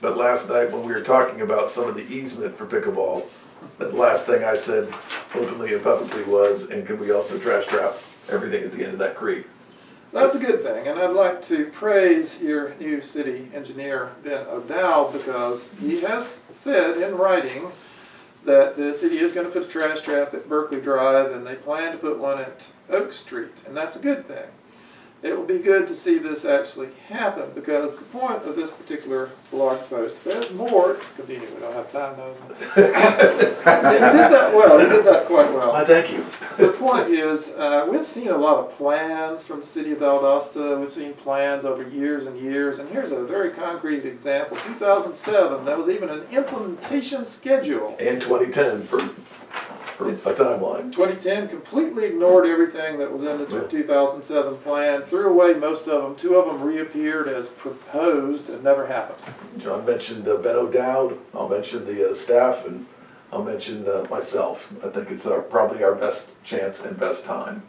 But last night when we were talking about some of the easement for pickleball, the last thing I said openly and publicly was, and could we also trash trap everything at the end of that creek? That's a good thing, and I'd like to praise your new city engineer, Ben O'Dowd, because he has said in writing that the city is going to put a trash trap at Berkeley Drive, and they plan to put one at Oak Street, and that's a good thing. It will be good to see this actually happen, because the point of this particular blog post, there's more, it's convenient, we don't have time now. He did that well, he did that quite well. Thank you. The point is, we've seen a lot of plans from the city of Valdosta, we've seen plans over years and years, and here's a very concrete example. 2007, there was even an implementation schedule. And 2010 for a timeline. 2010 completely ignored everything that was in the 2007 plan, threw away most of them. Two of them reappeared as proposed and never happened. John mentioned Ben O'Dowd, I'll mention the staff, and I'll mention myself. I think it's probably our best chance and best time.